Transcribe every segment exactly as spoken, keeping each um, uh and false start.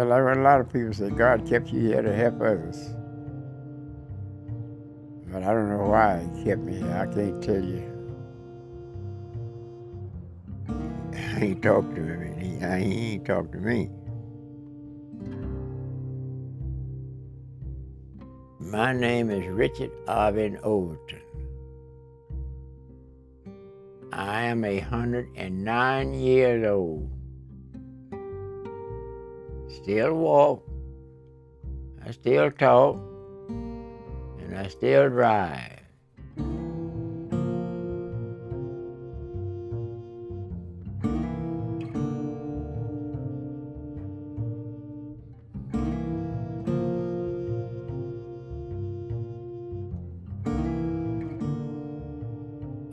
Yeah, like a lot of people say, God kept you here to help others. But I don't know why he kept me here. I can't tell you. He ain't talked to him. He, he ain't talked to me. My name is Richard Arvin Overton. I am a hundred and nine years old. Still walk, I still talk, and I still drive.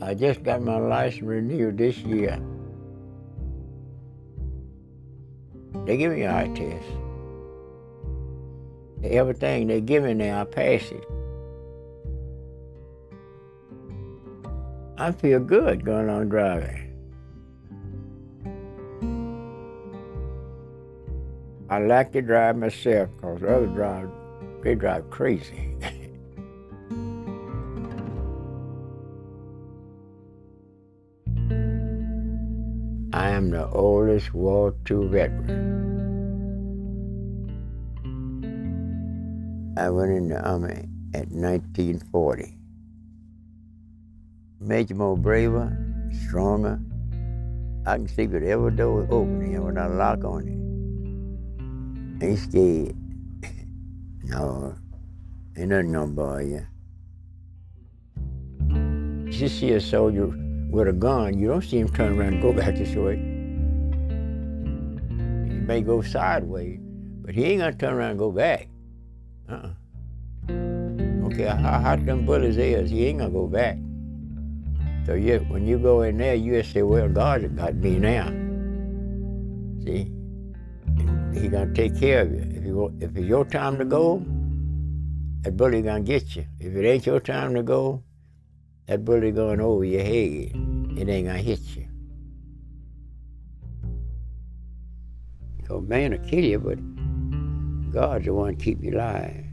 I just got my license renewed this year. They give me an eye test. Everything they give me now, I pass it. I feel good going on driving. I like to drive myself, because the other drivers, they drive crazy. I am the oldest World War Two veteran. I went in the Army at nineteen forty. Made you more braver, stronger. I can sleep with every door open here when I lock on it. Ain't scared. No, ain't nothing gonna bother you. You see a soldier with a gun, you don't see him turn around and go back this way. He may go sideways, but he ain't gonna turn around and go back. Uh-uh. Don't care how hot them bullets is, he ain't gonna go back. So you, when you go in there, you just say, well, God's got me now. See? He's gonna take care of you. If, you. if it's your time to go, that bullet gonna get you. If it ain't your time to go, that bullet going over your head, it ain't gonna hit you. Because man will kill you, but God's the one keep you alive.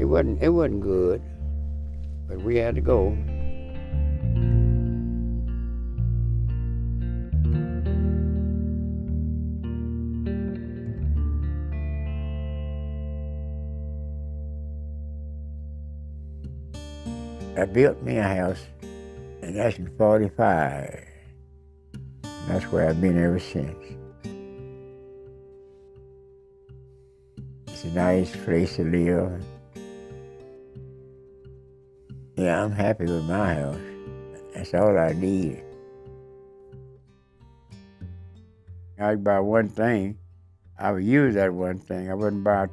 It wasn't, it wasn't good, but we had to go. I built me a house, and that's in forty-five. That's where I've been ever since. It's a nice place to live. Yeah, I'm happy with my house. That's all I need. I could buy one thing. I would use that one thing. I wouldn't buy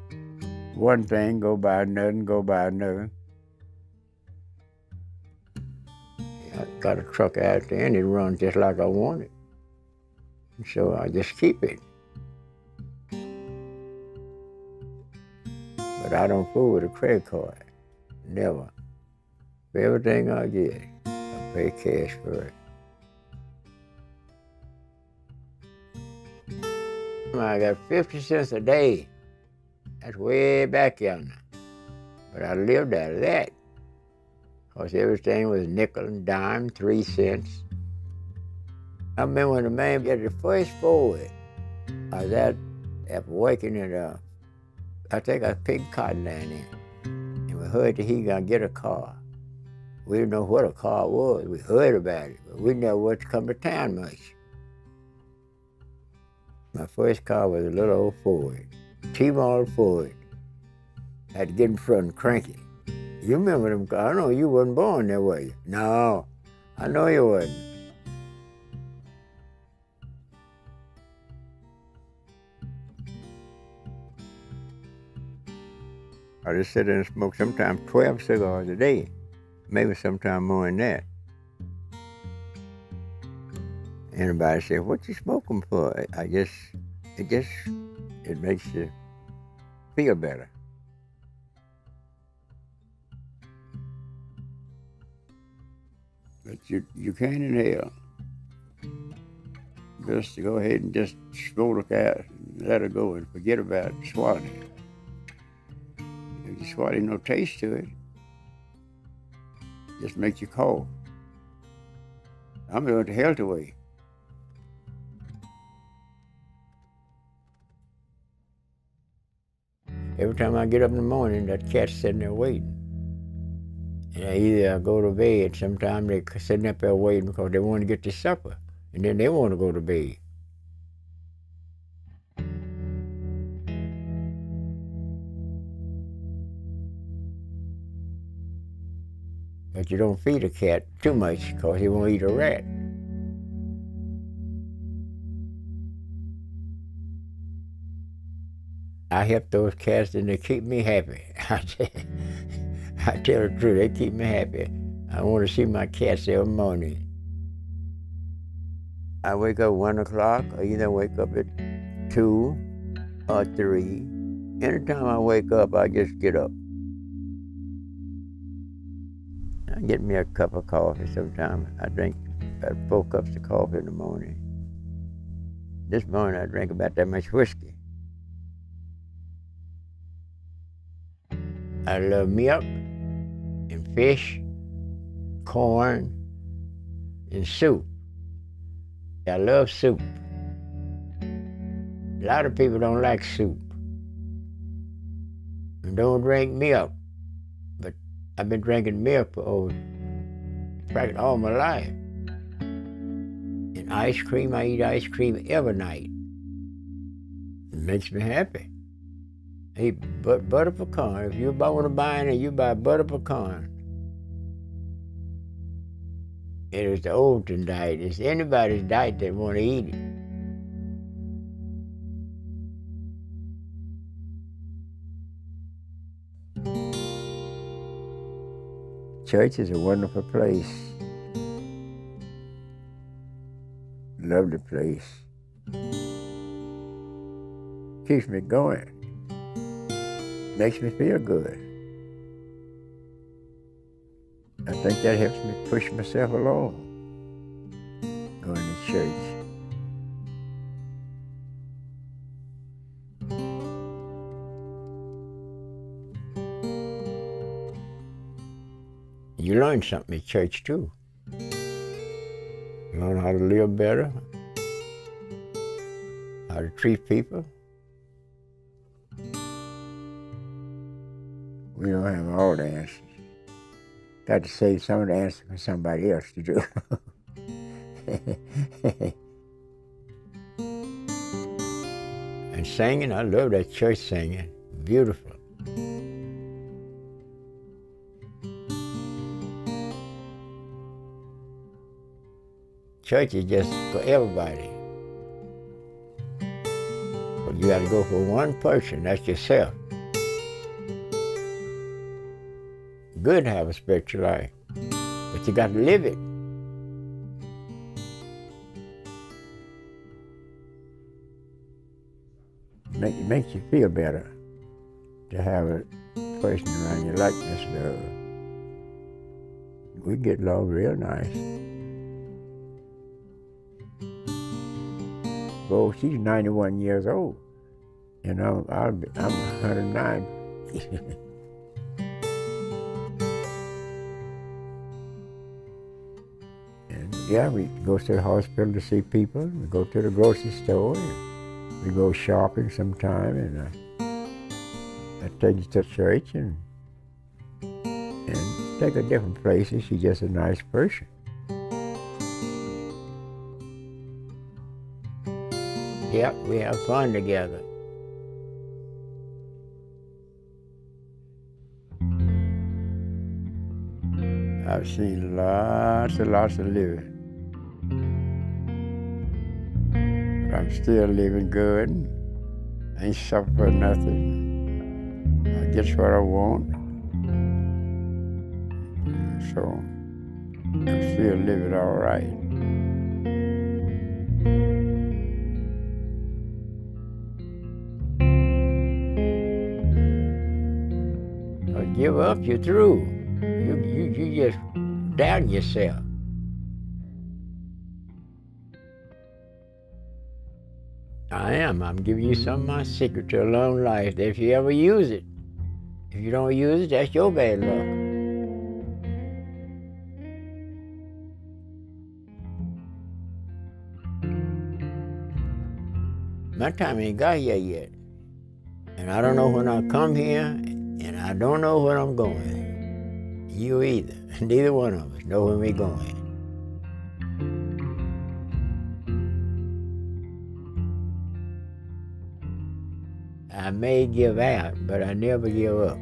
one thing, go buy another, go buy another. I got a truck out there and it runs just like I want it. And so I just keep it. But I don't fool with a credit card. Never. Everything I get, I pay cash for it. I got fifty cents a day. That's way back yonder. But I lived out of that. Because everything was nickel and dime, three cents. I remember when the man got the first Ford, I was out after waking it up. I think I picked cotton down there. And we heard that he was going to get a car. We didn't know what a car was. We heard about it, but we never was to come to town much. My first car was a little old Ford, T-Model Ford. I had to get in front and crank it. You remember them cars? I know you wasn't born there, were you? No, I know you wasn't. I just sit there and smoke sometimes twelve cigars a day, maybe sometimes more than that. Anybody said, "What you smoking for?" I just, it just, it makes you feel better. But you, you can't inhale. Just to go ahead and just smoke out, let it go and forget about it, swallow it. If you swallow it, no taste to it. Just makes you cough. I'm doing it the healthy way. Every time I get up in the morning, that cat's sitting there waiting. And I either go to bed, sometimes they're sitting up there waiting because they want to get to supper, and then they want to go to bed. But you don't feed a cat too much because he won't eat a rat. I help those cats and they keep me happy. I tell, I tell the truth, they keep me happy. I want to see my cats every morning. I wake up one o'clock, I either wake up at two or three. Anytime I wake up, I just get up. I get me a cup of coffee sometimes. I drink about four cups of coffee in the morning. This morning I drank about that much whiskey. I love milk and fish, corn, and soup. I love soup. A lot of people don't like soup and don't drink milk, but I've been drinking milk for over, practically all my life. And ice cream, I eat ice cream every night. It makes me happy. I eat but butter pecan. If you want to buy any, you buy butter pecan. It is the Overton diet. It's anybody's diet that want to eat it. Church is a wonderful place. Lovely place. Keeps me going. Makes me feel good. I think that helps me push myself along, going to church. You learn something at church, too. You learn how to live better, how to treat people. We don't have all the answers. Got to save some of the answers for somebody else to do. And singing, I love that church singing. Beautiful. Church is just for everybody. But you got to go for one person, that's yourself. Good to have a spiritual life, but you got to live it. Make, it makes you feel better to have a person around you like this girl. We get along real nice. Well, she's ninety-one years old, and I'm, I'm one hundred nine. Yeah, we go to the hospital to see people, we go to the grocery store, and we go shopping sometime, and I, I take you to church and, and take her different places. She's just a nice person. Yep, we have fun together. I've seen lots and lots of living. I'm still living good. I ain't suffering nothing. I get what I want, so I still live it all right. I give up, you're through. You, you, you just down yourself. I am. I'm giving you some of my secret to a long life, that if you ever use it. If you don't use it, that's your bad luck. My time ain't got here yet. And I don't know when I'll come here, and I don't know where I'm going. You either. Neither one of us know where we're going. I may give out, but I never give up.